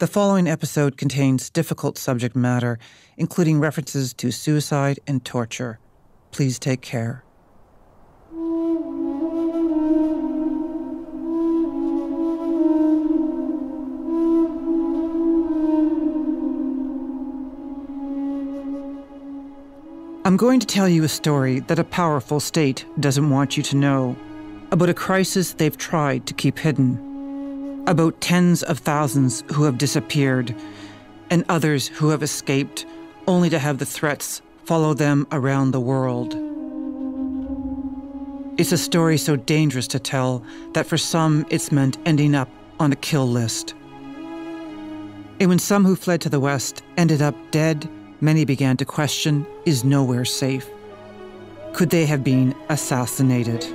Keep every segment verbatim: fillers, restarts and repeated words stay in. The following episode contains difficult subject matter, including references to suicide and torture. Please take care. I'm going to tell you a story that a powerful state doesn't want you to know, about a crisis they've tried to keep hidden, about tens of thousands who have disappeared and others who have escaped, only to have the threats follow them around the world. It's a story so dangerous to tell that for some it's meant ending up on a kill list. And when some who fled to the West ended up dead, many began to question, is nowhere safe? Could they have been assassinated?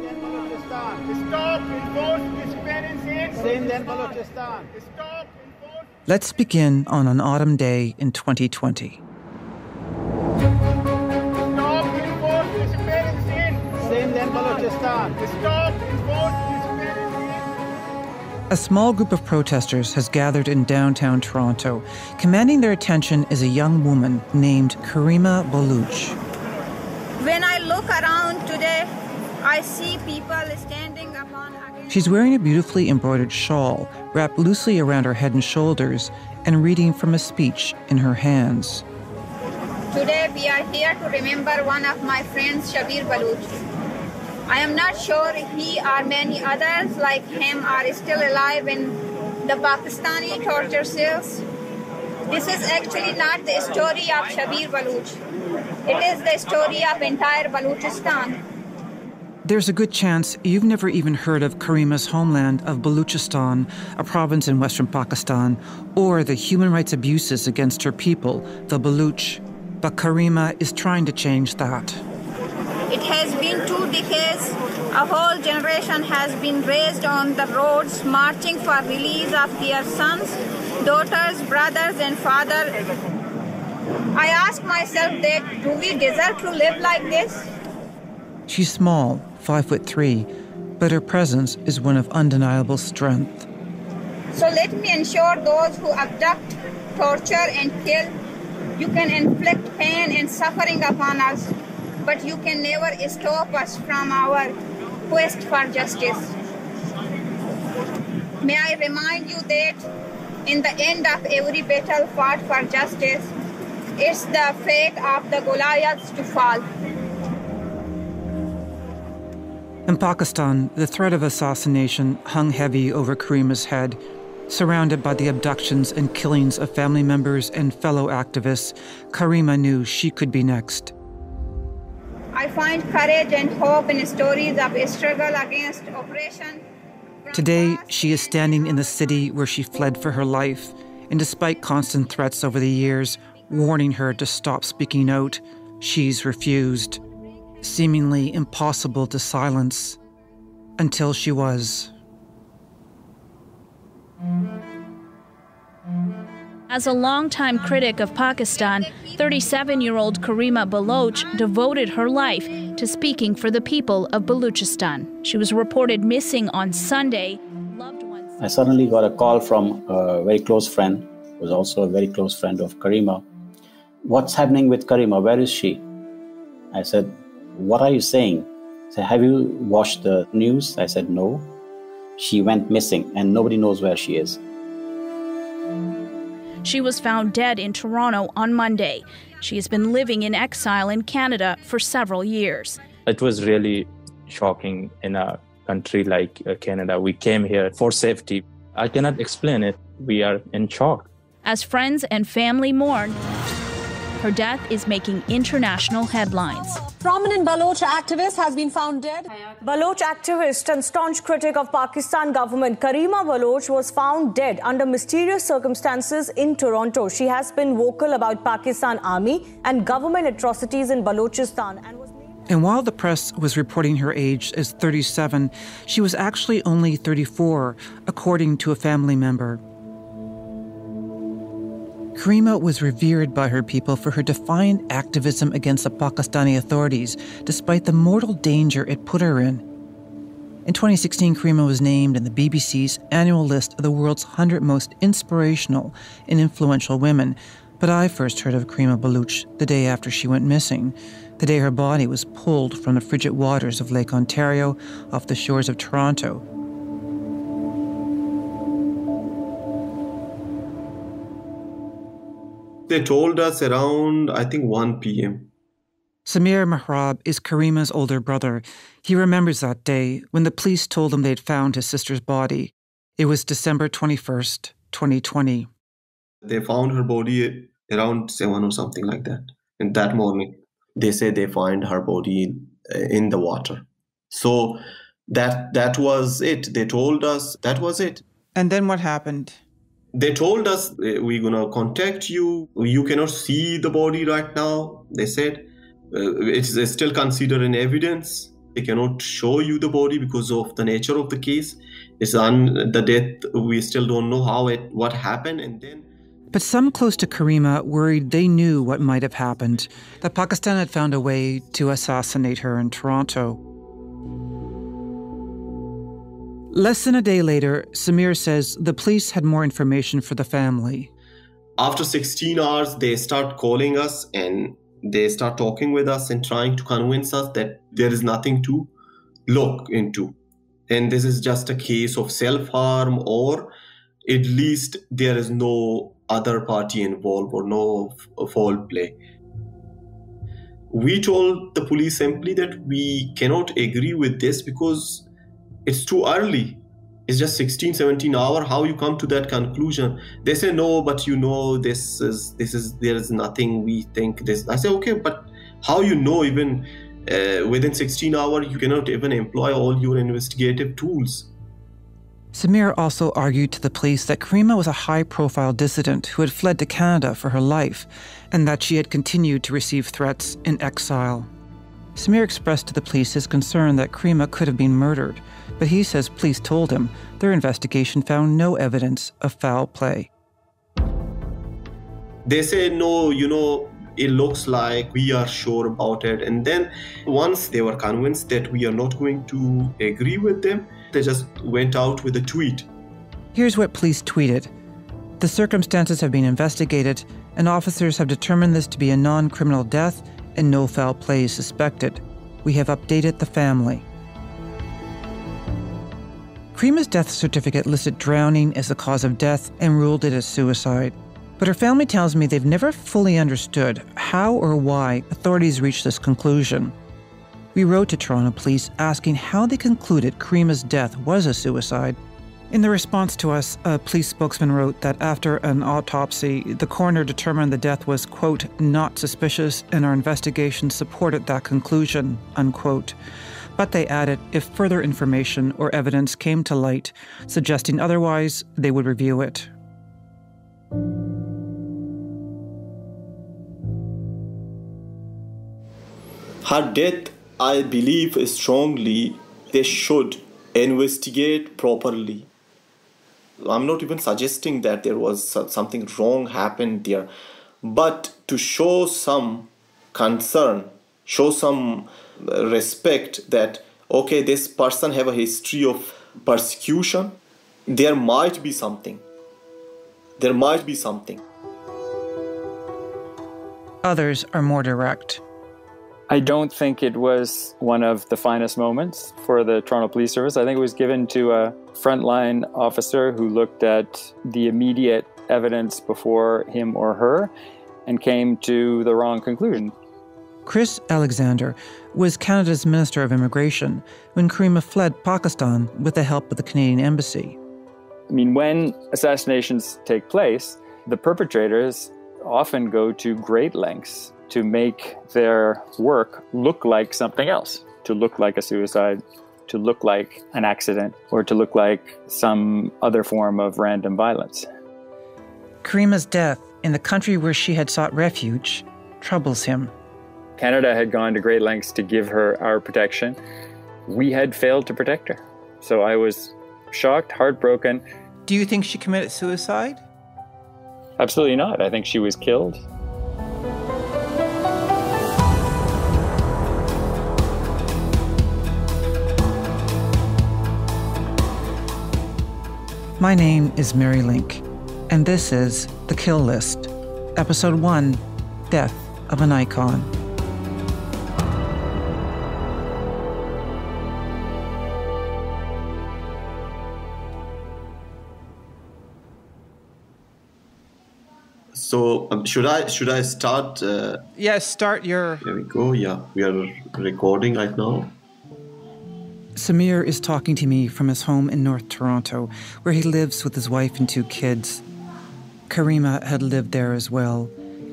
Let's begin on an autumn day in twenty twenty. A small group of protesters has gathered in downtown Toronto. Commanding their attention is a young woman named Karima Baloch. When I look around today, I see people standing upon... She's wearing a beautifully embroidered shawl wrapped loosely around her head and shoulders and reading from a speech in her hands. Today we are here to remember one of my friends, Shabir Baloch. I am not sure he or many others like him are still alive in the Pakistani torture cells. This is actually not the story of Shabir Baloch. It is the story of entire Balochistan. There's a good chance you've never even heard of Karima's homeland of Balochistan, a province in western Pakistan, or the human rights abuses against her people, the Baloch. But Karima is trying to change that. It has been two decades. A whole generation has been raised on the roads, marching for release of their sons, daughters, brothers, and father. I ask myself that, do we deserve to live like this? She's small, five foot three, but her presence is one of undeniable strength. So let me ensure those who abduct, torture, and kill, you can inflict pain and suffering upon us, but you can never stop us from our quest for justice. May I remind you that in the end of every battle fought for justice, it's the fate of the Goliaths to fall. In Pakistan, the threat of assassination hung heavy over Karima's head. Surrounded by the abductions and killings of family members and fellow activists, Karima knew she could be next. I find courage and hope in stories of a struggle against oppression. Today, she is standing in the city where she fled for her life, and despite constant threats over the years, warning her to stop speaking out, she's refused. Seemingly impossible to silence, until she was. As a longtime critic of Pakistan, thirty-seven-year-old Karima Baloch devoted her life to speaking for the people of Balochistan. She was reported missing on Sunday. I suddenly got a call from a very close friend, who was also a very close friend of Karima. What's happening with Karima? Where is she? I said, what are you saying? I said, have you watched the news? I said, no. She went missing and nobody knows where she is. She was found dead in Toronto on Monday. She has been living in exile in Canada for several years. It was really shocking in a country like Canada. We came here for safety. I cannot explain it. We are in shock. As friends and family mourn, her death is making international headlines. Prominent Baloch activist has been found dead. Baloch activist and staunch critic of Pakistan government Karima Baloch was found dead under mysterious circumstances in Toronto. She has been vocal about Pakistan army and government atrocities in Balochistan. And, was and while the press was reporting her age as thirty-seven, she was actually only thirty-four, according to a family member. Karima was revered by her people for her defiant activism against the Pakistani authorities, despite the mortal danger it put her in. In twenty sixteen, Karima was named in the B B C's annual list of the world's one hundred most inspirational and influential women. But I first heard of Karima Baloch the day after she went missing, the day her body was pulled from the frigid waters of Lake Ontario off the shores of Toronto. They told us around, I think, one p m Samir Mahrab is Karima's older brother. He remembers that day when the police told him they'd found his sister's body. It was December twenty-first, twenty twenty. They found her body around seven or something like that. And that morning, they say they find her body in the water. So that that was it. They told us that was it. And then what happened? They told us, we're going to contact you. You cannot see the body right now, they said. It's, it's still considered an evidence. They cannot show you the body because of the nature of the case. It's on the death. We still don't know how it, what happened. And then. But some close to Karima worried they knew what might have happened, that Pakistan had found a way to assassinate her in Toronto. Less than a day later, Samir says the police had more information for the family. After sixteen hours, they start calling us and they start talking with us and trying to convince us that there is nothing to look into. And this is just a case of self-harm, or at least there is no other party involved or no foul play. We told the police simply that we cannot agree with this because it's too early. It's just sixteen, seventeen hour. How you come to that conclusion? They say, no, but you know, this is, this is, there is nothing we think this. I say, okay, but how you know even uh, within sixteen hour, you cannot even employ all your investigative tools. Samir also argued to the police that Karima was a high profile dissident who had fled to Canada for her life and that she had continued to receive threats in exile. Samir expressed to the police his concern that Karima could have been murdered, but he says police told him their investigation found no evidence of foul play. They say, no, you know, it looks like we are sure about it. And then once they were convinced that we are not going to agree with them, they just went out with a tweet. Here's what police tweeted. The circumstances have been investigated, and officers have determined this to be a non-criminal death and no foul play is suspected. We have updated the family. Karima's death certificate listed drowning as the cause of death and ruled it as suicide. But her family tells me they've never fully understood how or why authorities reached this conclusion. We wrote to Toronto police asking how they concluded Karima's death was a suicide. In the response to us, a police spokesman wrote that after an autopsy, the coroner determined the death was, quote, not suspicious, and our investigation supported that conclusion, unquote. But they added, if further information or evidence came to light, suggesting otherwise, they would review it. Her death, I believe strongly, they should investigate properly. I'm not even suggesting that there was something wrong happened there, but to show some concern, show some respect that, okay, this person have a history of persecution, there might be something. There might be something. Others are more direct. I don't think it was one of the finest moments for the Toronto Police Service. I think it was given to a frontline officer who looked at the immediate evidence before him or her and came to the wrong conclusion. Chris Alexander was Canada's Minister of Immigration when Karima fled Pakistan with the help of the Canadian Embassy. I mean, when assassinations take place, the perpetrators often go to great lengths to make their work look like something else, to look like a suicide, to look like an accident, or to look like some other form of random violence. Karima's death in the country where she had sought refuge troubles him. Canada had gone to great lengths to give her our protection. We had failed to protect her. So I was shocked, heartbroken. Do you think she committed suicide? Absolutely not. I think she was killed. My name is Mary Lynk, and this is The Kill List, Episode one, Death of an Icon. So um, should I should I start? Uh, yes, yeah, start your... There we go, yeah. We are recording right now. Samir is talking to me from his home in North Toronto, where he lives with his wife and two kids. Karima had lived there as well.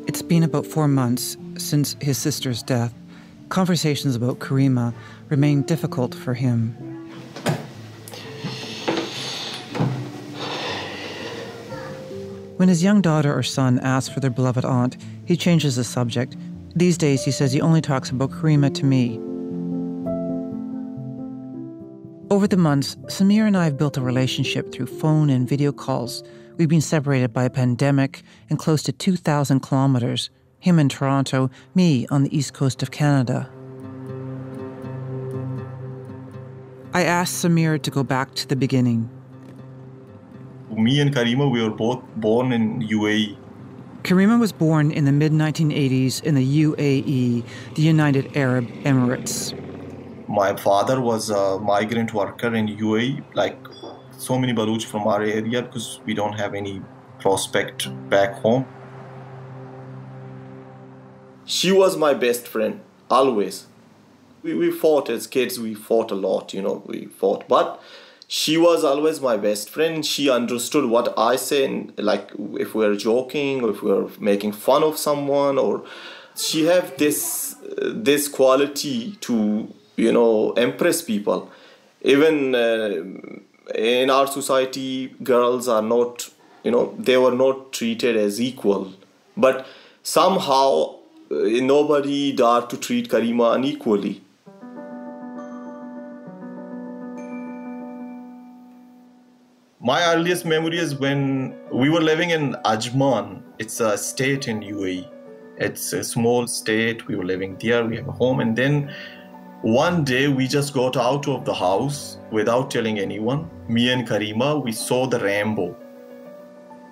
It's been about four months since his sister's death. Conversations about Karima remain difficult for him. When his young daughter or son asks for their beloved aunt, he changes the subject. These days, he says he only talks about Karima to me. Over the months, Samir and I have built a relationship through phone and video calls. We've been separated by a pandemic and close to two thousand kilometers. Him in Toronto, me on the east coast of Canada. I asked Samir to go back to the beginning. Me and Karima, we were both born in U A E. Karima was born in the mid nineteen eighties in the U A E, the United Arab Emirates. My father was a migrant worker in U A E, like so many Baloch from our area, because we don't have any prospect back home. She was my best friend, always. We, we fought as kids, we fought a lot, you know, we fought. But she was always my best friend. She understood what I said, like if we were joking, or if we were making fun of someone, or she had this, uh, this quality to... you know, impress people. Even uh, in our society, girls are not, you know, they were not treated as equal. But somehow, uh, nobody dared to treat Karima unequally. My earliest memory is when we were living in Ajman. It's a state in U A E. It's a small state. We were living there. We have a home. And then one day, we just got out of the house without telling anyone. Me and Karima, we saw the rainbow.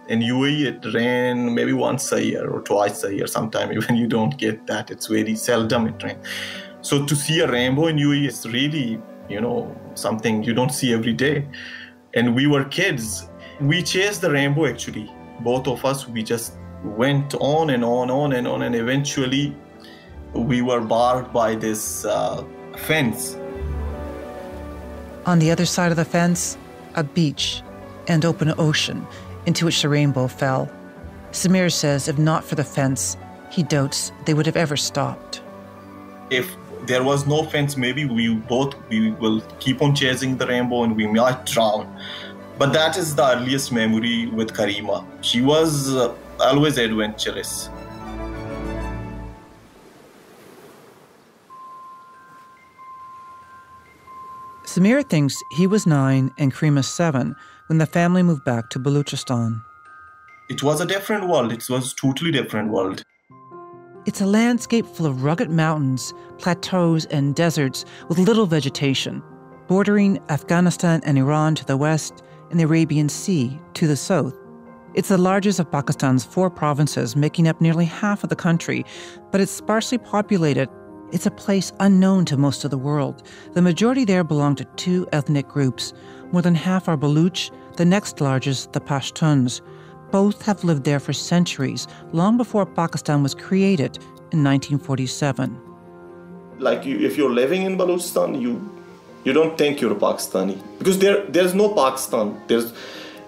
In U A E, it rained maybe once a year or twice a year. Sometimes even you don't get that. It's very seldom it rains. So to see a rainbow in U A E is really, you know, something you don't see every day. And we were kids. We chased the rainbow, actually. Both of us, we just went on and on, on and on, and eventually we were barred by this uh, fence. On the other side of the fence, a beach and open ocean into which the rainbow fell. Samir says if not for the fence, he doubts they would have ever stopped. If there was no fence, maybe we both we will keep on chasing the rainbow and we might drown. But that is the earliest memory with Karima. She was uh, always adventurous. Samir thinks he was nine and Karima seven when the family moved back to Balochistan. It was a different world. It was a totally different world. It's a landscape full of rugged mountains, plateaus and deserts with little vegetation, bordering Afghanistan and Iran to the west and the Arabian Sea to the south. It's the largest of Pakistan's four provinces, making up nearly half of the country, but it's sparsely populated. It's a place unknown to most of the world. The majority there belong to two ethnic groups. More than half are Baloch, the next largest, the Pashtuns. Both have lived there for centuries, long before Pakistan was created in nineteen forty-seven. Like, you, if you're living in Balochistan, you you don't think you're Pakistani. Because there there's no Pakistan. There's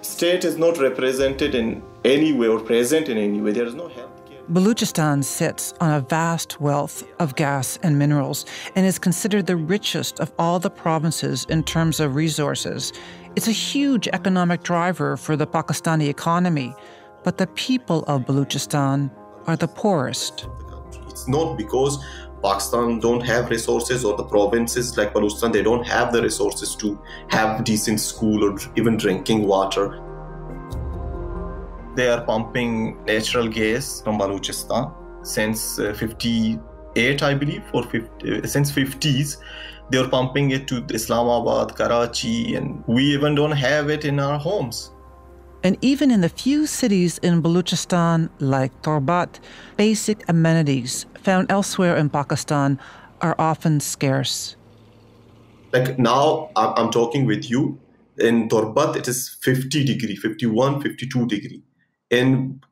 state is not represented in any way or present in any way. There's no help. Balochistan sits on a vast wealth of gas and minerals and is considered the richest of all the provinces in terms of resources. It's a huge economic driver for the Pakistani economy, but the people of Balochistan are the poorest. It's not because Pakistan don't have resources or the provinces like Balochistan, they don't have the resources to have decent school or even drinking water. They are pumping natural gas from Balochistan since uh, fifty-eight, I believe, or fifty, since fifties. They are pumping it to Islamabad, Karachi, and we even don't have it in our homes. And even in the few cities in Balochistan, like Turbat, basic amenities found elsewhere in Pakistan are often scarce. Like now, I'm talking with you. In Turbat, it is fifty degrees, fifty-one, fifty-two degrees. And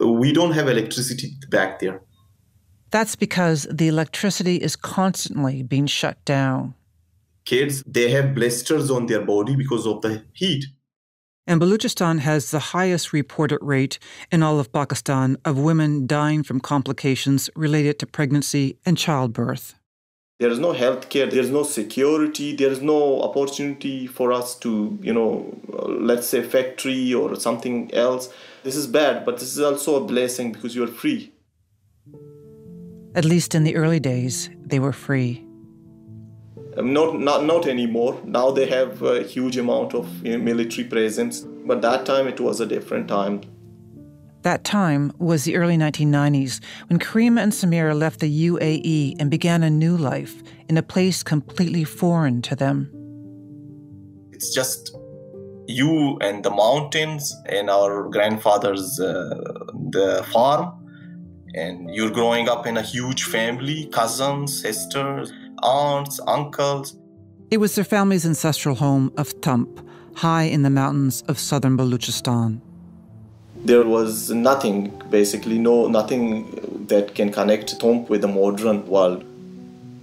we don't have electricity back there. That's because the electricity is constantly being shut down. Kids, they have blisters on their body because of the heat. And Balochistan has the highest reported rate in all of Pakistan of women dying from complications related to pregnancy and childbirth. There is no health care, there is no security, there is no opportunity for us to, you know, let's say factory or something else. This is bad, but this is also a blessing because you are free. At least in the early days, they were free. Not, not, not anymore. Now they have a huge amount of you know, military presence. But that time, it was a different time. That time was the early nineteen nineties, when Karima and Samira left the U A E and began a new life in a place completely foreign to them. It's just you and the mountains and our grandfather's uh, the farm. And you're growing up in a huge family, cousins, sisters, aunts, uncles. It was their family's ancestral home of Tump, high in the mountains of southern Balochistan. There was nothing, basically, no nothing that can connect Tump with the modern world.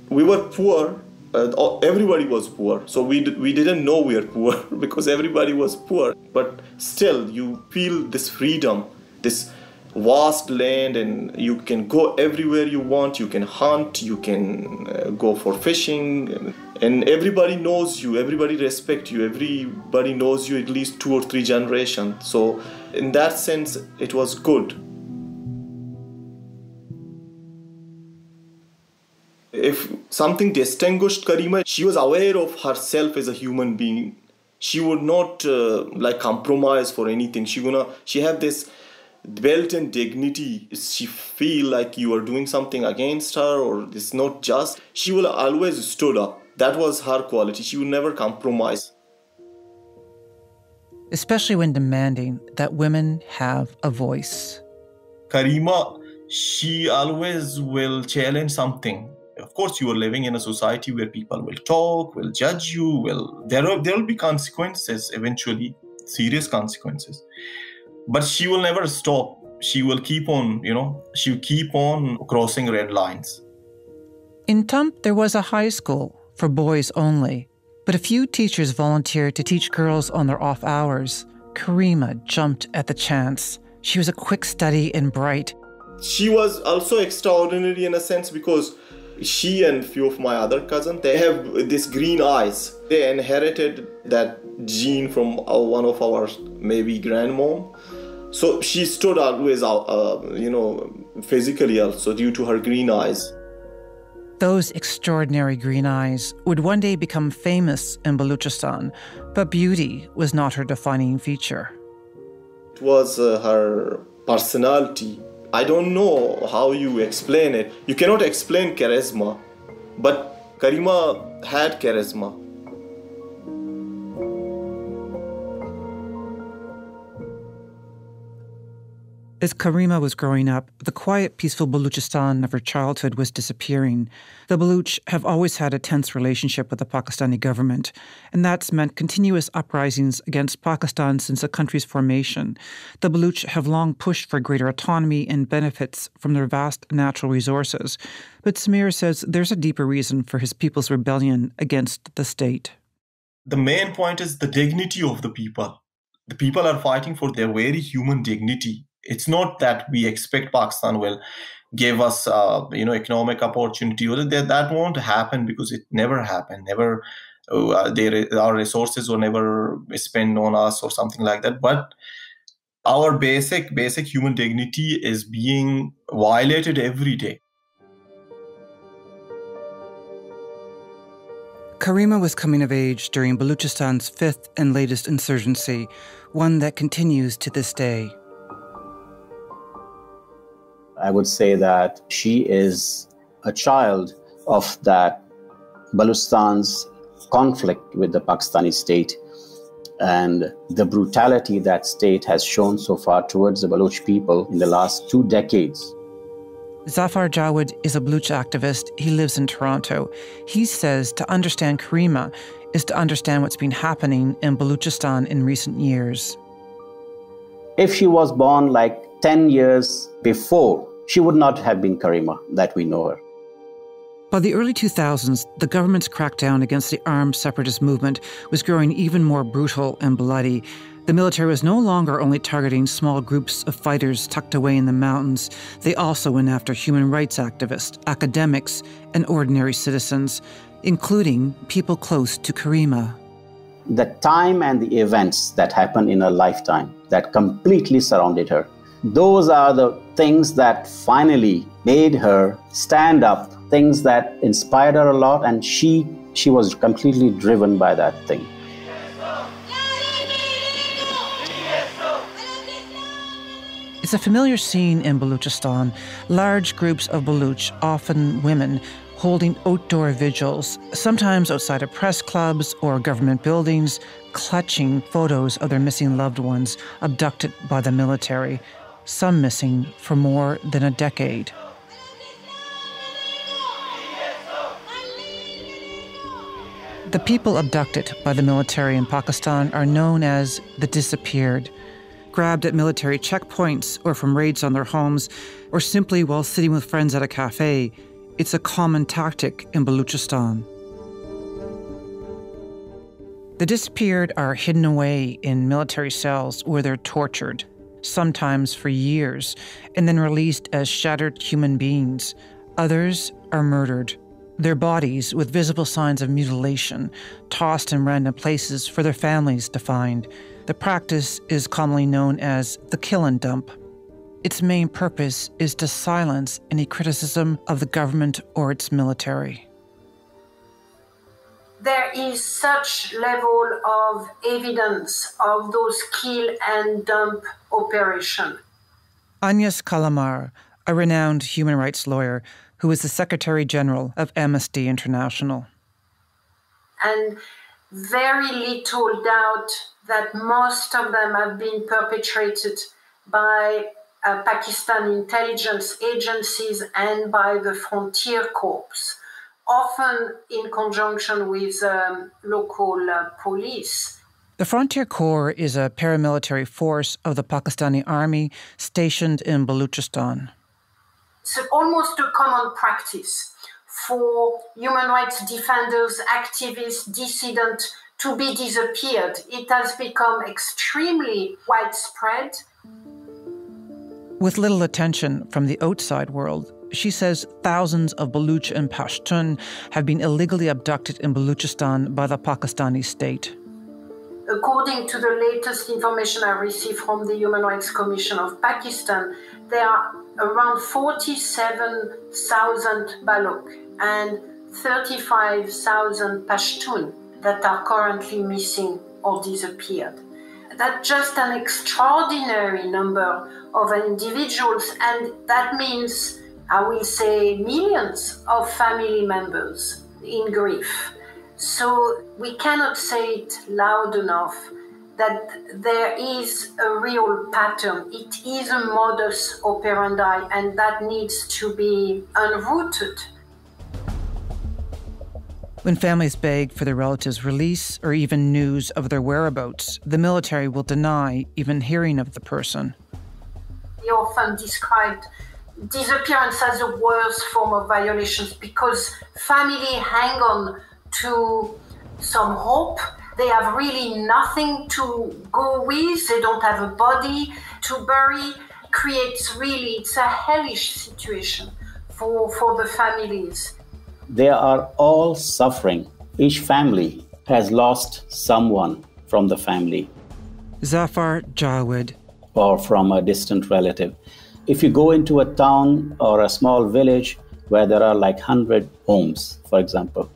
We were poor. Uh, everybody was poor. So we, we didn't know we were poor because everybody was poor. But still, you feel this freedom, this vast land, and you can go everywhere you want. You can hunt, you can uh, go for fishing, and everybody knows you, everybody respects you, everybody knows you at least two or three generations. So in that sense, it was good. If something distinguished Karima, she was aware of herself as a human being. She would not uh, like compromise for anything. She gonna she have this built-in dignity. She feel like you are doing something against her or it's not just. She will always stood up. That was her quality. She would never compromise. Especially when demanding that women have a voice. Karima, she always will challenge something. Of course, you are living in a society where people will talk, will judge you, will there are, there will be consequences eventually, serious consequences. But she will never stop. She will keep on, you know, she'll keep on crossing red lines. In Tump, there was a high school for boys only, but a few teachers volunteered to teach girls on their off hours. Karima jumped at the chance. She was a quick study and bright. She was also extraordinary in a sense because she and a few of my other cousins, they have these green eyes. They inherited that gene from one of our maybe grandmom. So she stood always out, uh, you know, physically also due to her green eyes. Those extraordinary green eyes would one day become famous in Balochistan, but beauty was not her defining feature. It was uh, her personality. I don't know how you explain it. You cannot explain charisma, but Karima had charisma. As Karima was growing up, the quiet, peaceful Balochistan of her childhood was disappearing. The Baloch have always had a tense relationship with the Pakistani government, and that's meant continuous uprisings against Pakistan since the country's formation. The Baloch have long pushed for greater autonomy and benefits from their vast natural resources. But Samir says there's a deeper reason for his people's rebellion against the state. The main point is the dignity of the people. The people are fighting for their very human dignity. It's not that we expect Pakistan will give us, uh, you know, economic opportunity. That, that won't happen because it never happened. Never, uh, they, our resources were never spent on us or something like that. But our basic, basic human dignity is being violated every day. Karima was coming of age during Balochistan's fifth and latest insurgency, one that continues to this day. I would say that she is a child of that Balochistan's conflict with the Pakistani state and the brutality that state has shown so far towards the Baloch people in the last two decades. Zafar Jawad is a Baloch activist. He lives in Toronto. He says to understand Karima is to understand what's been happening in Balochistan in recent years. If she was born like ten years before, she would not have been Karima that we know her. By the early two thousands, the government's crackdown against the armed separatist movement was growing even more brutal and bloody. The military was no longer only targeting small groups of fighters tucked away in the mountains. They also went after human rights activists, academics, and ordinary citizens, including people close to Karima. The time and the events that happened in her lifetime that completely surrounded her, those are the things that finally made her stand up, things that inspired her a lot, and she, she was completely driven by that thing. It's a familiar scene in Balochistan. Large groups of Baloch, often women, holding outdoor vigils, sometimes outside of press clubs or government buildings, clutching photos of their missing loved ones abducted by the military, some missing for more than a decade. The people abducted by the military in Pakistan are known as the disappeared. Grabbed at military checkpoints or from raids on their homes, or simply while sitting with friends at a cafe, it's a common tactic in Balochistan. The disappeared are hidden away in military cells where they're tortured, sometimes for years, and then released as shattered human beings. Others are murdered, their bodies with visible signs of mutilation, tossed in random places for their families to find. The practice is commonly known as the kill and dump. Its main purpose is to silence any criticism of the government or its military. There is such level of evidence of those kill and dump operations. Agnès Callamard, a renowned human rights lawyer who is the Secretary General of Amnesty International. And very little doubt that most of them have been perpetrated by uh, Pakistan intelligence agencies and by the Frontier Corps, often in conjunction with um, local uh, police. The Frontier Corps is a paramilitary force of the Pakistani army stationed in Balochistan. It's almost a common practice for human rights defenders, activists, dissidents, to be disappeared. It has become extremely widespread. With little attention from the outside world, she says thousands of Baloch and Pashtun have been illegally abducted in Balochistan by the Pakistani state. According to the latest information I received from the Human Rights Commission of Pakistan, there are around forty-seven thousand Baloch and thirty-five thousand Pashtun that are currently missing or disappeared. That's just an extraordinary number of individuals, and that means, I will say, millions of family members in grief. So we cannot say it loud enough that there is a real pattern. It is a modus operandi, and that needs to be unrooted. When families beg for their relatives' release or even news of their whereabouts, the military will deny even hearing of the person. They often describe disappearance as the worst form of violations because family hang on to some hope. They have really nothing to go with. They don't have a body to bury. Creates really, it's a hellish situation for, for the families. They are all suffering. Each family has lost someone from the family. Zafar Jawad. Or from a distant relative. If you go into a town or a small village where there are like one hundred homes, for example,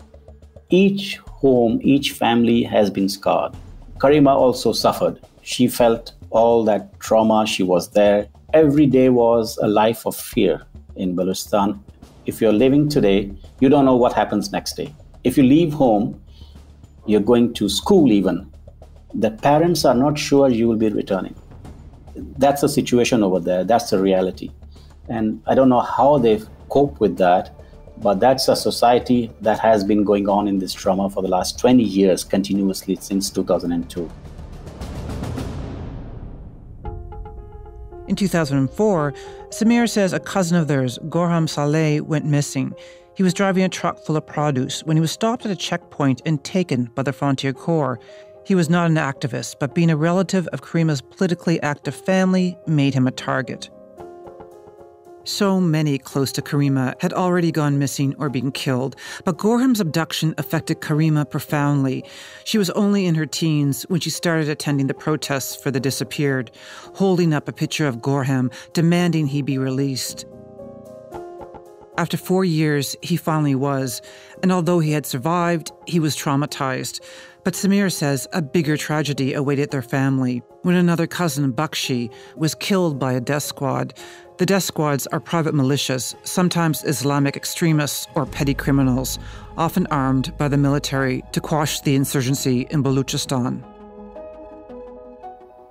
each home, each family has been scarred. Karima also suffered. She felt all that trauma. She was there. Every day was a life of fear in Balochistan. If you're living today, you don't know what happens next day. If you leave home, you're going to school even. the parents are not sure you will be returning. That's the situation over there. That's the reality. And I don't know how they cope with that, but that's a society that has been going on in this trauma for the last twenty years, continuously since two thousand two. In two thousand four, Samir says a cousin of theirs, Gorham Saleh, went missing. He was driving a truck full of produce when he was stopped at a checkpoint and taken by the Frontier Corps. He was not an activist, but being a relative of Karima's politically active family made him a target. So many close to Karima had already gone missing or been killed, but Gorham's abduction affected Karima profoundly. She was only in her teens when she started attending the protests for the disappeared, holding up a picture of Gorham, demanding he be released. After four years, he finally was, and although he had survived, he was traumatized. But Samir says a bigger tragedy awaited their family when another cousin, Bakshi, was killed by a death squad. The death squads are private militias, sometimes Islamic extremists or petty criminals, often armed by the military to quash the insurgency in Balochistan.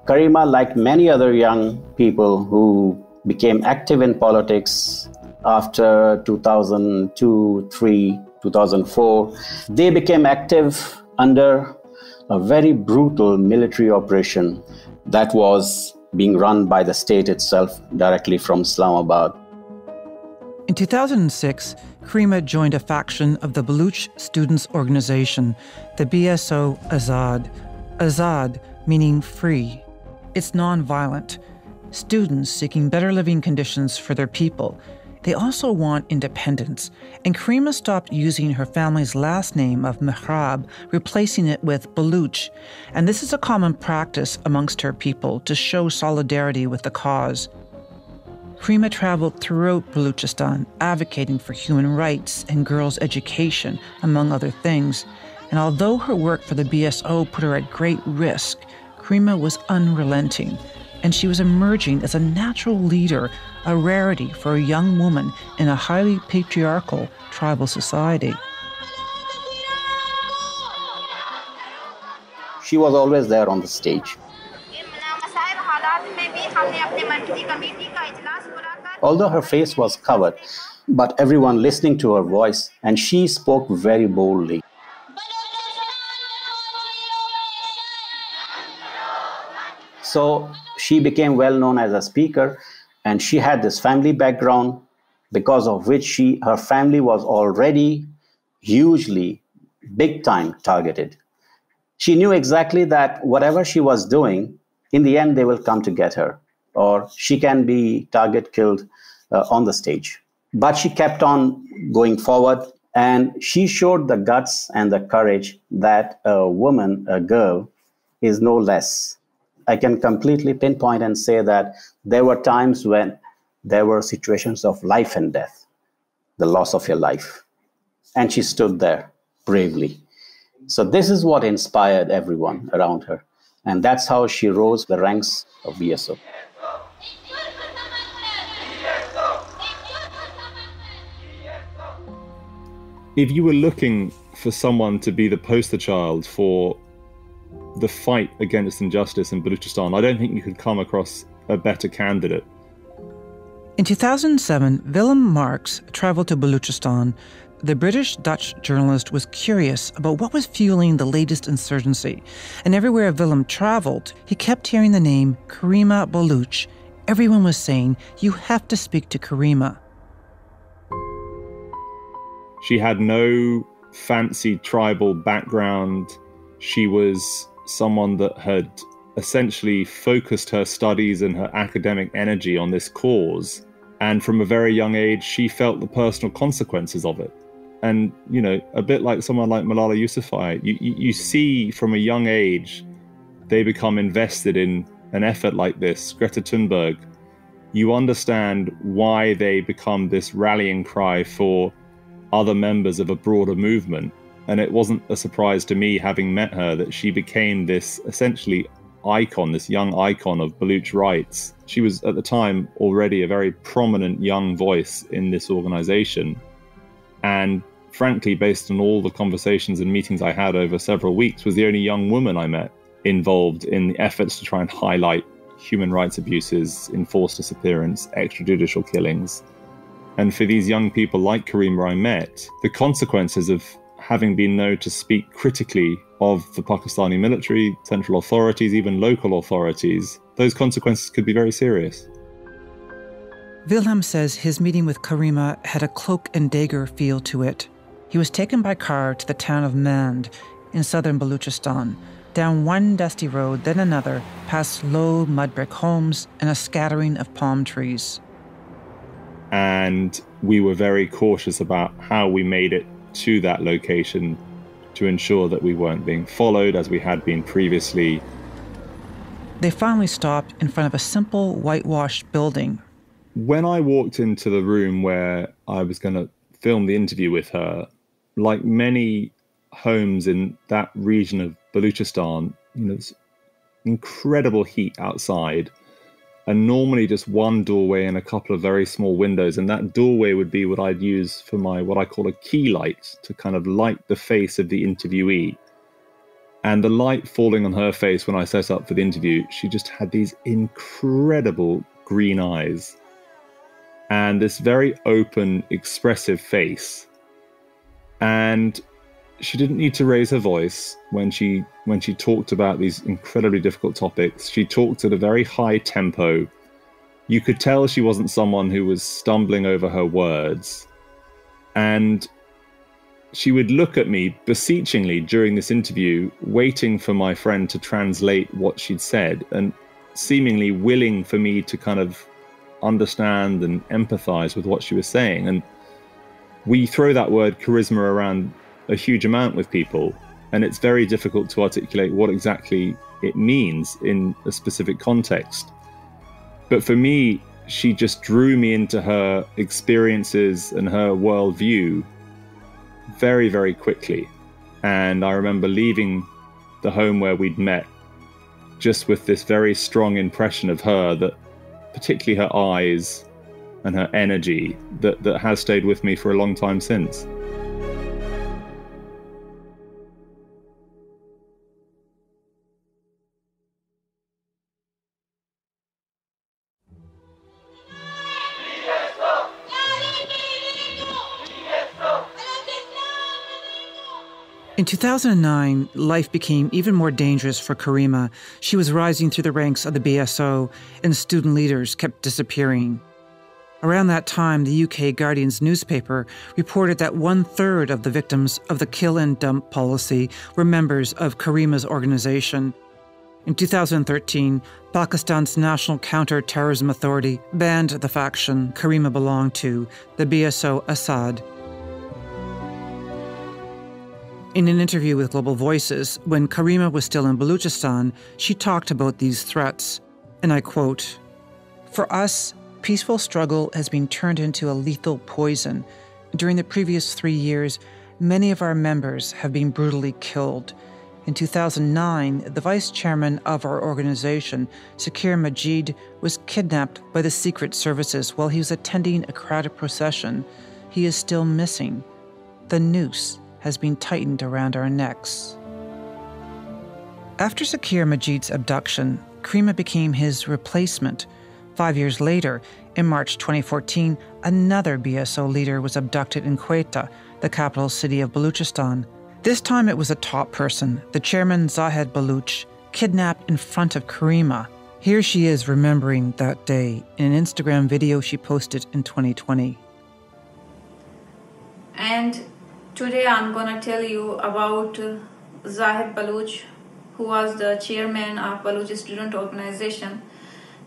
Karima, like many other young people who became active in politics after two thousand two, two thousand three, two thousand four, they became active under a very brutal military operation that was being run by the state itself directly from Islamabad. In two thousand six, Karima joined a faction of the Baloch Students Organization, the B S O Azad. Azad meaning free. It's non-violent. Students seeking better living conditions for their people. They also want independence, and Karima stopped using her family's last name of Mehrab, replacing it with Baloch. And this is a common practice amongst her people to show solidarity with the cause. Karima traveled throughout Balochistan, advocating for human rights and girls' education, among other things. And although her work for the B S O put her at great risk, Karima was unrelenting. And she was emerging as a natural leader, a rarity for a young woman in a highly patriarchal tribal society. She was always there on the stage. Although her face was covered, but everyone listening to her voice, and she spoke very boldly. So she became well known as a speaker, and she had this family background because of which she, her family was already hugely, big time targeted. She knew exactly that whatever she was doing, in the end, they will come to get her, or she can be target killed uh, on the stage. But she kept on going forward, and she showed the guts and the courage that a woman, a girl, is no less. I can completely pinpoint and say that there were times when there were situations of life and death, the loss of your life. And she stood there bravely. So this is what inspired everyone around her. And that's how she rose the ranks of B S O. If you were looking for someone to be the poster child for the fight against injustice in Balochistan, I don't think you could come across a better candidate. In two thousand seven, Willem Marx traveled to Balochistan. The British-Dutch journalist was curious about what was fueling the latest insurgency. And everywhere Willem traveled, he kept hearing the name Karima Baloch. Everyone was saying, you have to speak to Karima. She had no fancy tribal background. She was someone that had essentially focused her studies and her academic energy on this cause. And from a very young age, she felt the personal consequences of it. And, you know, a bit like someone like Malala Yousafzai, you, you see from a young age, they become invested in an effort like this. Greta Thunberg, you understand why they become this rallying cry for other members of a broader movement. And it wasn't a surprise to me, having met her, that she became this essentially icon, this young icon of Baloch rights. She was at the time already a very prominent young voice in this organization. And frankly, based on all the conversations and meetings I had over several weeks, was the only young woman I met involved in the efforts to try and highlight human rights abuses, enforced disappearance, extrajudicial killings. And for these young people like Karima I met, the consequences of having been known to speak critically of the Pakistani military, central authorities, even local authorities, those consequences could be very serious. Willem says his meeting with Karima had a cloak and dagger feel to it. He was taken by car to the town of Mand in southern Balochistan, down one dusty road, then another, past low mud brick homes and a scattering of palm trees. And we were very cautious about how we made it to that location to ensure that we weren't being followed as we had been previously. They finally stopped in front of a simple whitewashed building. When I walked into the room where I was going to film the interview with her, like many homes in that region of Balochistan, you know, it's incredible heat outside, and normally just one doorway and a couple of very small windows, and that doorway would be what I'd use for my, what I call a key light, to kind of light the face of the interviewee. And the light falling on her face when I set up for the interview, she just had these incredible green eyes and this very open, expressive face. And she didn't need to raise her voice when she when she talked about these incredibly difficult topics. She talked at a very high tempo. You could tell she wasn't someone who was stumbling over her words. And she would look at me beseechingly during this interview, waiting for my friend to translate what she'd said, and seemingly willing for me to kind of understand and empathize with what she was saying. And we throw that word charisma around a huge amount with people, and it's very difficult to articulate what exactly it means in a specific context. But for me, she just drew me into her experiences and her worldview very, very quickly. And I remember leaving the home where we'd met just with this very strong impression of her, that particularly her eyes and her energy, that, that has stayed with me for a long time since. In two thousand nine, life became even more dangerous for Karima. She was rising through the ranks of the B S O, and student leaders kept disappearing. Around that time, the U K Guardian's newspaper reported that one-third of the victims of the kill and dump policy were members of Karima's organization. In two thousand thirteen, Pakistan's National Counter-Terrorism Authority banned the faction Karima belonged to, the B S O Azad. In an interview with Global Voices, when Karima was still in Balochistan, she talked about these threats, and I quote, "For us, peaceful struggle has been turned into a lethal poison. During the previous three years, many of our members have been brutally killed. In two thousand nine, the vice chairman of our organization, Zakir Majeed, was kidnapped by the Secret Services while he was attending a crowded procession. He is still missing. The noose has been tightened around our necks." After Zakir Majeed's abduction, Karima became his replacement. Five years later, in March twenty fourteen, another B S O leader was abducted in Quetta, the capital city of Balochistan. This time it was a top person, the chairman Zahid Baloch, kidnapped in front of Karima. Here she is remembering that day in an Instagram video she posted in twenty twenty. And today I'm gonna tell you about uh, Zahid Baloch, who was the chairman of Baloch Student Organization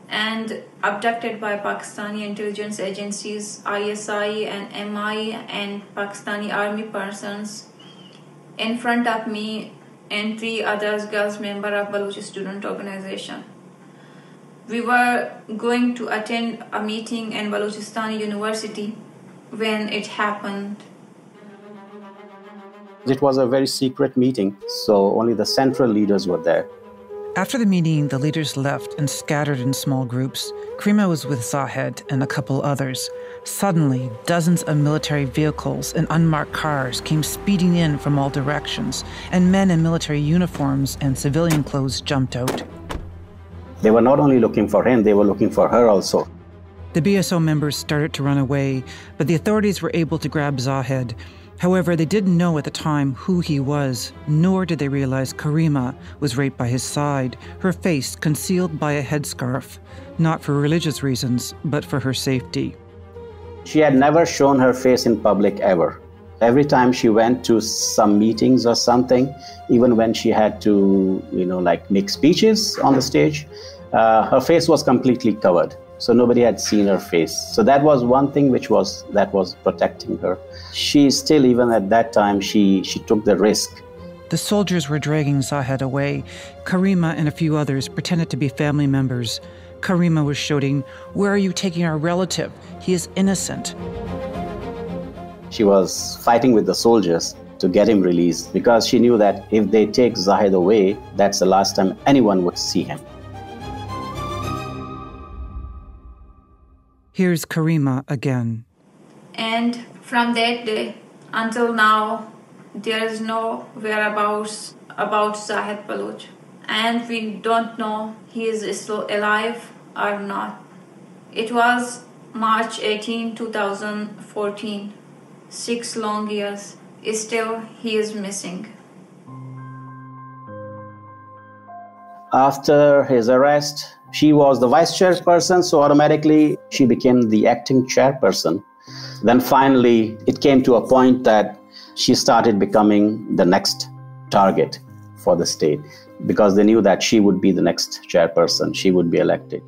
and abducted by Pakistani intelligence agencies, I S I and M I and Pakistani army persons in front of me and three others girls member of Baloch Student Organization. We were going to attend a meeting in Balochistan University when it happened. It was a very secret meeting, so only the central leaders were there. After the meeting, the leaders left and scattered in small groups. Karima was with Zahid and a couple others. Suddenly, dozens of military vehicles and unmarked cars came speeding in from all directions, and men in military uniforms and civilian clothes jumped out. They were not only looking for him, they were looking for her also. The B S O members started to run away, but the authorities were able to grab Zahid. However, they didn't know at the time who he was, nor did they realize Karima was right by his side, her face concealed by a headscarf, not for religious reasons, but for her safety. She had never shown her face in public ever. Every time she went to some meetings or something, even when she had to, you know, like make speeches on the stage, uh, her face was completely covered. So nobody had seen her face. So that was one thing which was, that was protecting her. She still, even at that time, she, she took the risk. The soldiers were dragging Zahid away. Karima and a few others pretended to be family members. Karima was shouting, "Where are you taking our relative? He is innocent." She was fighting with the soldiers to get him released because she knew that if they take Zahid away, that's the last time anyone would see him. Here's Karima again. And from that day until now, there is no whereabouts about Zahid Baloch. And we don't know he is still alive or not. It was March eighteenth, two thousand fourteen. Six long years. Still, he is missing. After his arrest, she was the vice chairperson, so automatically she became the acting chairperson. Then finally, it came to a point that she started becoming the next target for the state because they knew that she would be the next chairperson, she would be elected.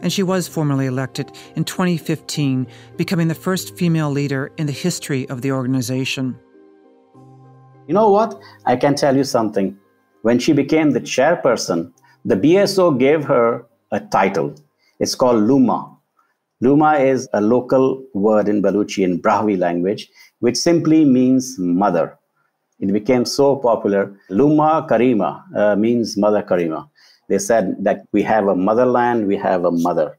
And she was formally elected in twenty fifteen, becoming the first female leader in the history of the organization. You know what? I can tell you something. When she became the chairperson, the B S O gave her a title. It's called Luma. Luma is a local word in Baluchi, in Brahvi language, which simply means mother. It became so popular. Luma Karima uh, means Mother Karima. They said that we have a motherland, we have a mother,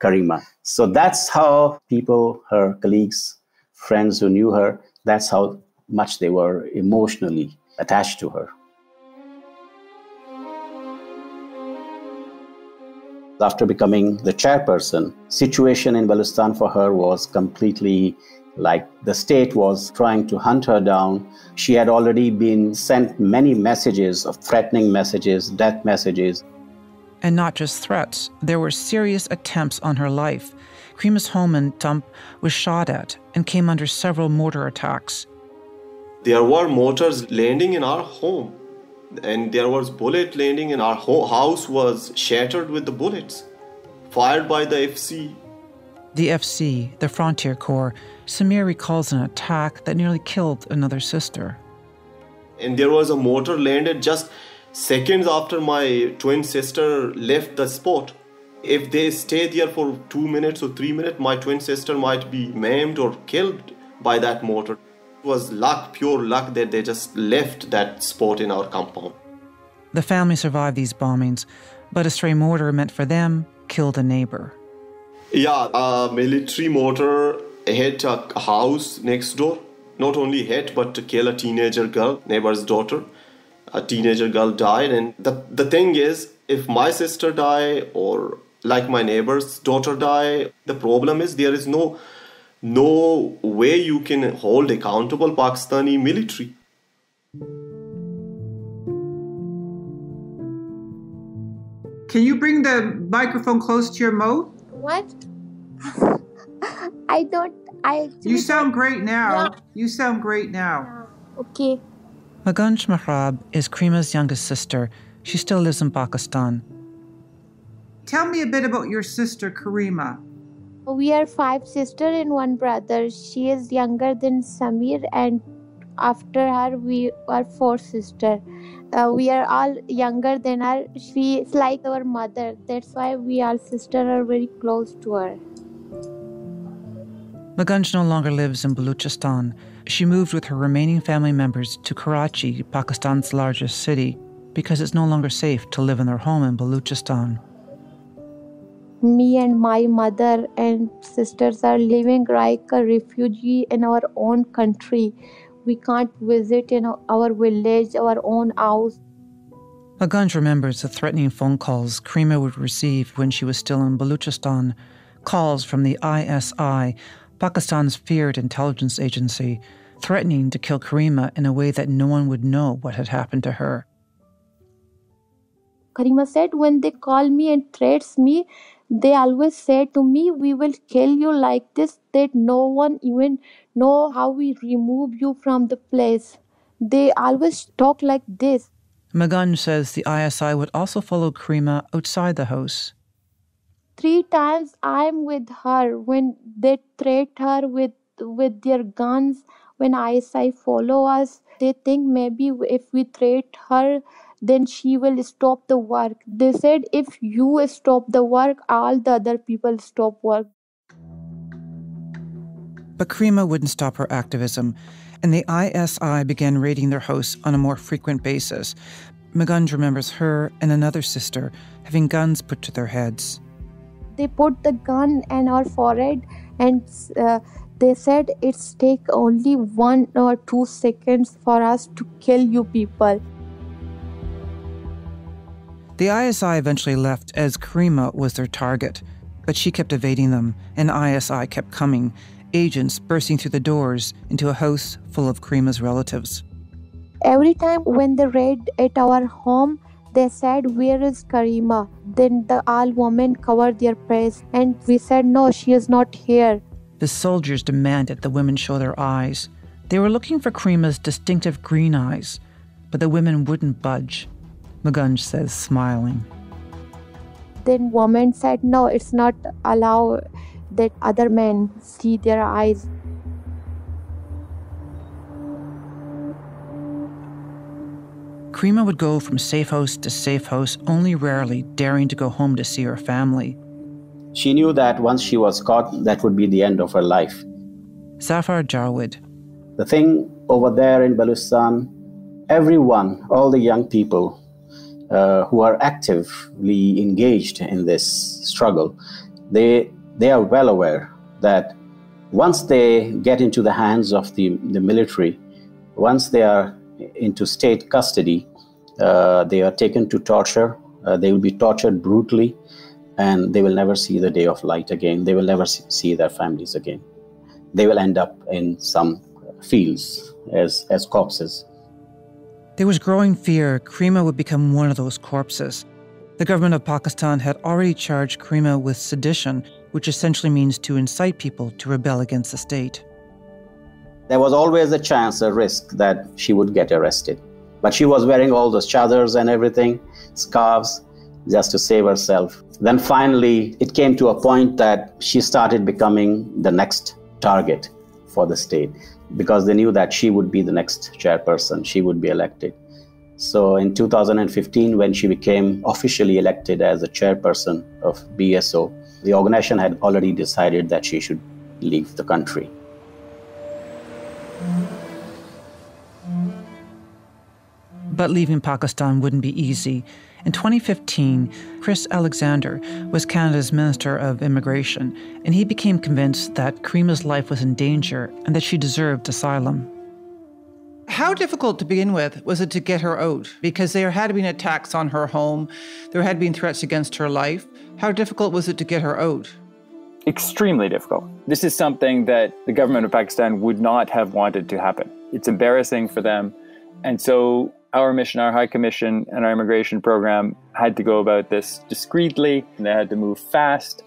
Karima. So that's how people, her colleagues, friends who knew her, that's how much they were emotionally attached to her. After becoming the chairperson, situation in Balochistan for her was completely like the state was trying to hunt her down. She had already been sent many messages of threatening messages, death messages. And not just threats, there were serious attempts on her life. Karima's home in Tump was shot at and came under several mortar attacks. There were mortars landing in our home. And there was bullet landing, and our whole house was shattered with the bullets fired by the F C. The F C, the Frontier Corps. Samir recalls an attack that nearly killed another sister. And there was a mortar landed just seconds after my twin sister left the spot. If they stay there for two minutes or three minutes, my twin sister might be maimed or killed by that mortar. It was luck, pure luck, that they just left that spot in our compound. The family survived these bombings, but a stray mortar meant for them killed a neighbor. Yeah, a military mortar hit a house next door. Not only hit, but to kill a teenager girl, neighbor's daughter. A teenager girl died, and the, the thing is, if my sister die or like my neighbor's daughter die, the problem is there is no... no way you can hold accountable Pakistani military. Can you bring the microphone close to your mouth? What? I don't... I. You sound great now. Yeah. You sound great now. Okay. Mah Ganj Mehrab is Karima's youngest sister. She still lives in Pakistan. Tell me a bit about your sister, Karima. We are five sisters and one brother. She is younger than Samir, and after her, we are four sisters. Uh, we are all younger than her. She is like our mother. That's why we all sisters are very close to her. Mah Ganj no longer lives in Balochistan. She moved with her remaining family members to Karachi, Pakistan's largest city. because it's no longer safe to live in their home in Balochistan. Me and my mother and sisters are living like a refugee in our own country. We can't visit in our village, our own house. Mah Ganj remembers the threatening phone calls Karima would receive when she was still in Balochistan, calls from the I S I, Pakistan's feared intelligence agency, threatening to kill Karima in a way that no one would know what had happened to her. Karima said, when they call me and threats me, they always say to me, we will kill you like this, that no one even know how we remove you from the place. They always talk like this. Mah Ganj says the I S I would also follow Karima outside the house. Three times I'm with her when they threat her with, with their guns. When I S I follow us, they think maybe if we threat her, then she will stop the work. They said, if you stop the work, all the other people stop work. But Karima wouldn't stop her activism, and the I S I began raiding their house on a more frequent basis. Mah Ganj remembers her and another sister having guns put to their heads. They put the gun on our forehead, and uh, they said, it's take only one or two seconds for us to kill you people. The I S I eventually left as Karima was their target, but she kept evading them, and I S I kept coming, agents bursting through the doors into a house full of Karima's relatives. Every time when they raid at our home, they said, where is Karima? Then the all women covered their face, and we said, no, she is not here. The soldiers demanded the women show their eyes. They were looking for Karima's distinctive green eyes, but the women wouldn't budge. Mah Ganj says, smiling. Then woman said, no, it's not allowed that other men see their eyes. Karima would go from safe house to safe house, only rarely daring to go home to see her family. She knew that once she was caught, that would be the end of her life. Zafar Jawad. The thing over there in Balochistan, everyone, all the young people, Uh, who are actively engaged in this struggle, they they are well aware that once they get into the hands of the, the military, once they are into state custody, uh, they are taken to torture, uh, they will be tortured brutally, and they will never see the day of light again. They will never see their families again. They will end up in some fields as, as corpses. There was growing fear Karima would become one of those corpses. The government of Pakistan had already charged Karima with sedition, which essentially means to incite people to rebel against the state. There was always a chance, a risk, that she would get arrested. But she was wearing all those chadars and everything, scarves, just to save herself. Then finally, it came to a point that she started becoming the next target for the state, because they knew that she would be the next chairperson, she would be elected. So in two thousand fifteen, when she became officially elected as the chairperson of B S O, the organization had already decided that she should leave the country. But leaving Pakistan wouldn't be easy. In twenty fifteen, Chris Alexander was Canada's Minister of Immigration, and he became convinced that Karima's life was in danger and that she deserved asylum. How difficult to begin with was it to get her out? Because there had been attacks on her home, there had been threats against her life. How difficult was it to get her out? Extremely difficult. This is something that the government of Pakistan would not have wanted to happen. It's embarrassing for them, and so our mission, our High Commission, and our immigration program had to go about this discreetly. They had to move fast.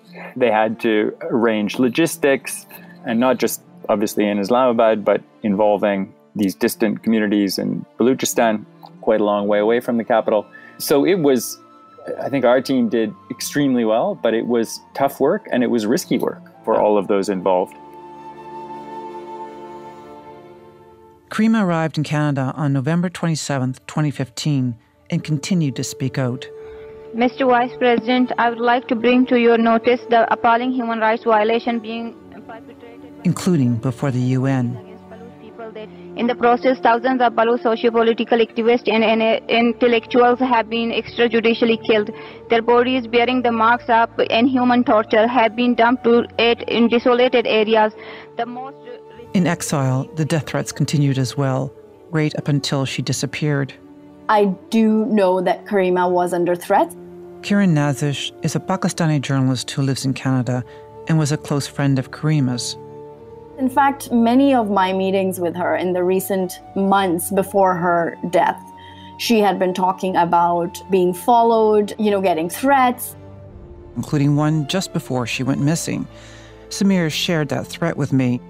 They had to arrange logistics, and not just obviously in Islamabad, but involving these distant communities in Balochistan, quite a long way away from the capital. So it was, I think our team did extremely well, but it was tough work and it was risky work for all of those involved. Karima arrived in Canada on November twenty-seventh, twenty fifteen, and continued to speak out. Mister Vice President, I would like to bring to your notice the appalling human rights violation being perpetrated, including before the U N. that in the process, thousands of Baloch socio-political activists and, and uh, intellectuals have been extrajudicially killed. Their bodies, bearing the marks of inhuman torture, have been dumped to it in desolated areas. The most in exile, the death threats continued as well, right up until she disappeared. I do know that Karima was under threat. Kiran Nazish is a Pakistani journalist who lives in Canada and was a close friend of Karima's. In fact, many of my meetings with her in the recent months before her death, she had been talking about being followed, you know, getting threats. Including one just before she went missing. Samir shared that threat with me.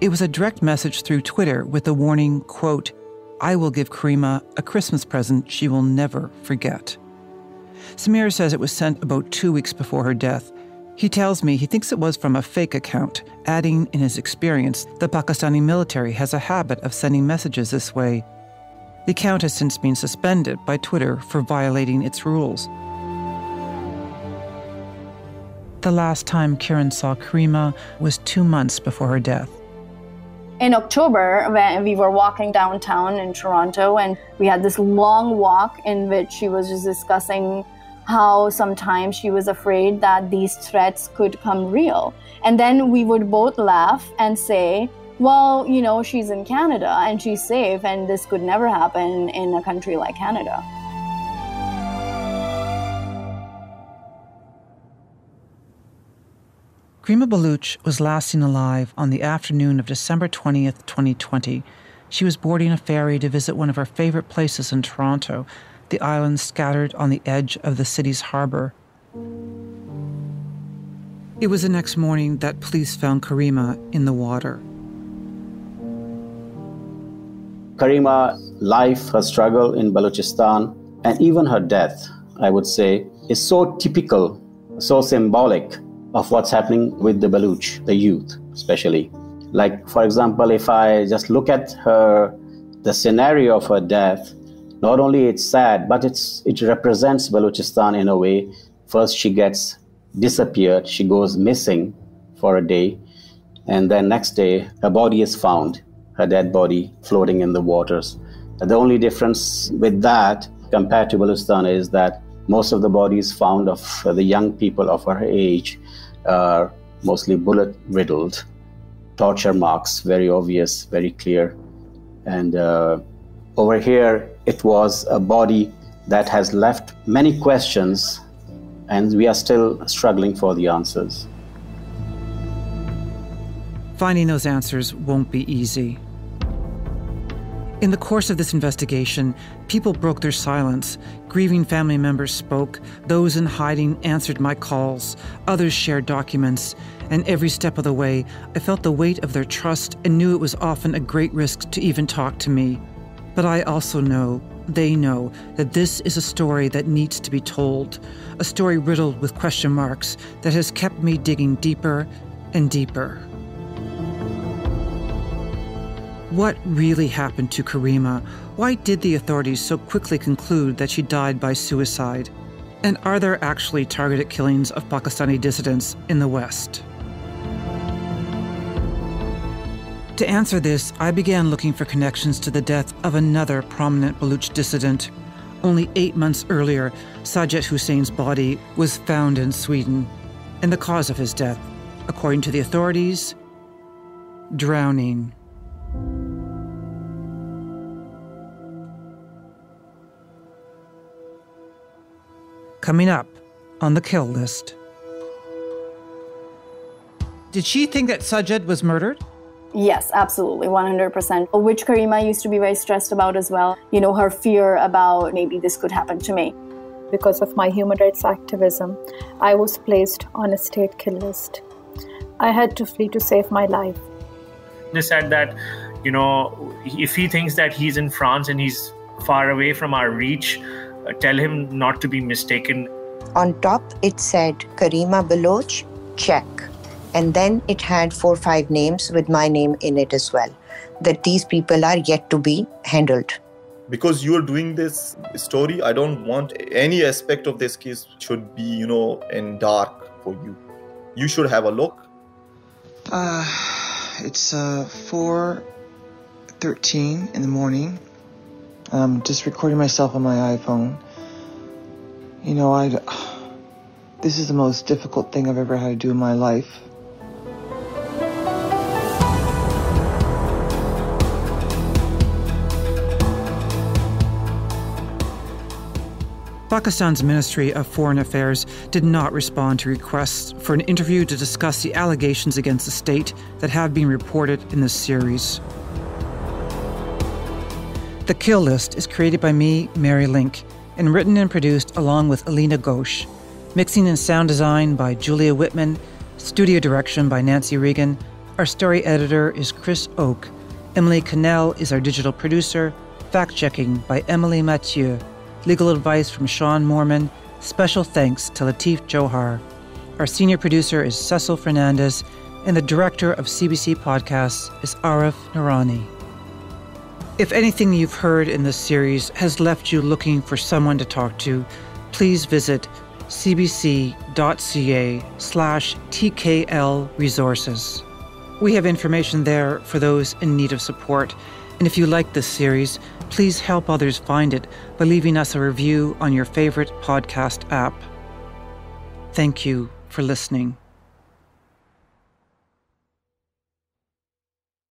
It was a direct message through Twitter with the warning, quote, "I will give Karima a Christmas present she will never forget." Samir says it was sent about two weeks before her death. He tells me he thinks it was from a fake account, adding in his experience the Pakistani military has a habit of sending messages this way. The account has since been suspended by Twitter for violating its rules. The last time Kiran saw Karima was two months before her death. In October, when we were walking downtown in Toronto, and we had this long walk in which she was just discussing how sometimes she was afraid that these threats could come real. And then we would both laugh and say, well, you know, she's in Canada and she's safe and this could never happen in a country like Canada. Karima Baloch was last seen alive on the afternoon of December twentieth, twenty twenty. She was boarding a ferry to visit one of her favorite places in Toronto, the island scattered on the edge of the city's harbor. It was the next morning that police found Karima in the water. Karima's life, her struggle in Balochistan, and even her death, I would say, is so typical, so symbolic of what's happening with the Baloch, the youth especially. Like, for example, if I just look at her, the scenario of her death, not only it's sad, but it's, it represents Balochistan in a way. First, she gets disappeared. She goes missing for a day. And then next day, her body is found, her dead body floating in the waters. The only difference with that compared to Balochistan is that most of the bodies found of the young people of her age are mostly bullet-riddled, torture marks, very obvious, very clear. And uh, over here, it was a body that has left many questions, and we are still struggling for the answers. Finding those answers won't be easy. In the course of this investigation, people broke their silence. Grieving family members spoke. Those in hiding answered my calls. Others shared documents. And every step of the way, I felt the weight of their trust and knew it was often a great risk to even talk to me. But I also know, they know, that this is a story that needs to be told, a story riddled with question marks that has kept me digging deeper and deeper. What really happened to Karima? Why did the authorities so quickly conclude that she died by suicide? And are there actually targeted killings of Pakistani dissidents in the West? To answer this, I began looking for connections to the death of another prominent Baloch dissident. Only eight months earlier, Sajjad Hussein's body was found in Sweden. And the cause of his death, according to the authorities, drowning. Coming up on The Kill List. Did she think that Sajjad was murdered? Yes, absolutely, one hundred percent. Which Karima used to be very stressed about as well. You know, her fear about maybe this could happen to me. Because of my human rights activism, I was placed on a state kill list. I had to flee to save my life. They said that, you know, if he thinks that he's in France and he's far away from our reach, uh, tell him not to be mistaken. On top, it said, Karima Baloch, check. And then it had four or five names with my name in it as well, that these people are yet to be handled. Because you're doing this story, I don't want any aspect of this case should be, you know, in dark for you. You should have a look. Uh, it's uh, four thirteen in the morning, um, just recording myself on my iPhone. You know, I, this is the most difficult thing I've ever had to do in my life. Pakistan's Ministry of Foreign Affairs did not respond to requests for an interview to discuss the allegations against the state that have been reported in this series. The Kill List is created by me, Mary Lynk, and written and produced along with Alina Ghosh, mixing and sound design by Julia Whitman, studio direction by Nancy Regan. Our story editor is Chris Oak. Emily Cannell is our digital producer, fact-checking by Emily Mathieu. Legal advice from Sean Moorman. Special thanks to Latif Johar. Our senior producer is Cecil Fernandez, and the director of C B C Podcasts is Arif Narani. If anything you've heard in this series has left you looking for someone to talk to, please visit cbc.ca slash TKL resources. We have information there for those in need of support. And if you like this series, please help others find it by leaving us a review on your favorite podcast app. Thank you for listening.